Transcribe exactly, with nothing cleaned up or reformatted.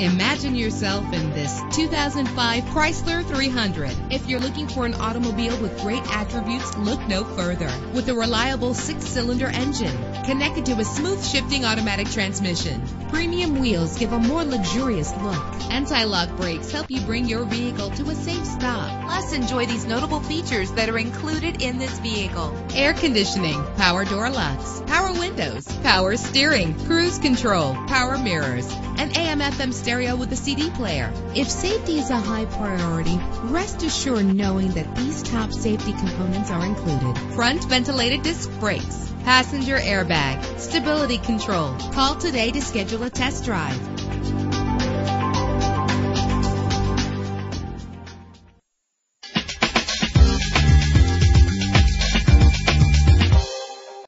Imagine yourself in this two thousand five Chrysler three hundred. If you're looking for an automobile with great attributes, look no further. With a reliable six-cylinder engine connected to a smooth shifting automatic transmission, premium wheels give a more luxurious look. Anti-lock brakes help you bring your vehicle to a safe stop. Plus, enjoy these notable features that are included in this vehicle: air conditioning, power door locks, power windows, power steering, cruise control, power mirrors, an A M F M stereo with a C D player. If safety is a high priority, rest assured knowing that these top safety components are included: front ventilated disc brakes, passenger airbag, stability control. Call today to schedule a test drive.